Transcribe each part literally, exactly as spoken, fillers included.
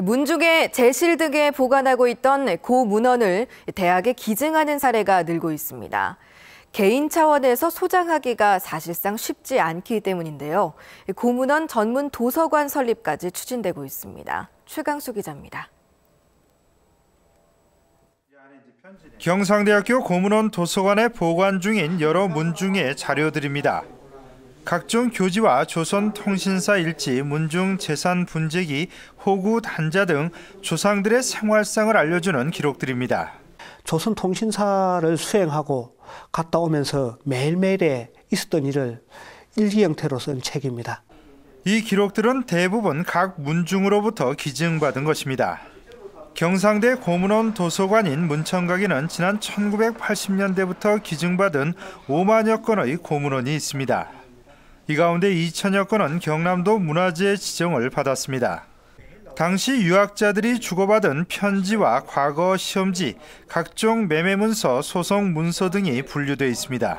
문중에 제실 등에 보관하고 있던 고문헌을 대학에 기증하는 사례가 늘고 있습니다. 개인 차원에서 소장하기가 사실상 쉽지 않기 때문인데요. 고문헌 전문 도서관 설립까지 추진되고 있습니다. 최광수 기자입니다. 경상대학교 고문헌 도서관에 보관 중인 여러 문중의 자료들입니다. 각종 교지와 조선 통신사 일지, 문중 재산 분재기, 호구 단자 등 조상들의 생활상을 알려주는 기록들입니다. 조선 통신사를 수행하고 갔다 오면서 매일매일에 있었던 일을 일기 형태로 쓴 책입니다. 이 기록들은 대부분 각 문중으로부터 기증받은 것입니다. 경상대 고문헌 도서관인 문천각에는 지난 천구백팔십 년대부터 기증받은 오만여 건의 고문헌이 있습니다. 이 가운데 이천여 건은 경남도 문화재 지정을 받았습니다. 당시 유학자들이 주고받은 편지와 과거 시험지, 각종 매매문서, 소송문서 등이 분류돼 있습니다.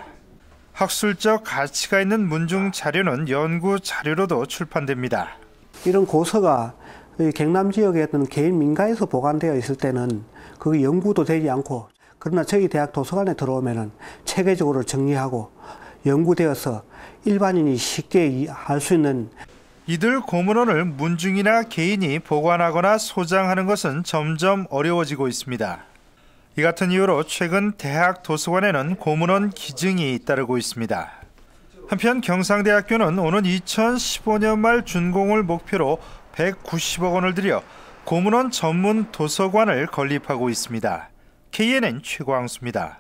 학술적 가치가 있는 문중 자료는 연구 자료로도 출판됩니다. 이런 고서가 경남 지역에 있는 개인 민가에서 보관되어 있을 때는 그 연구도 되지 않고, 그러나 저희 대학 도서관에 들어오면은 체계적으로 정리하고 연구되어서 일반인이 쉽게 알 수 있는. 이들 고문헌을 문중이나 개인이 보관하거나 소장하는 것은 점점 어려워지고 있습니다. 이 같은 이유로 최근 대학 도서관에는 고문헌 기증이 잇따르고 있습니다. 한편 경상대학교는 오는 이천십오 년 말 준공을 목표로 백구십억 원을 들여 고문헌 전문 도서관을 건립하고 있습니다. 케이엔엔 최광수입니다.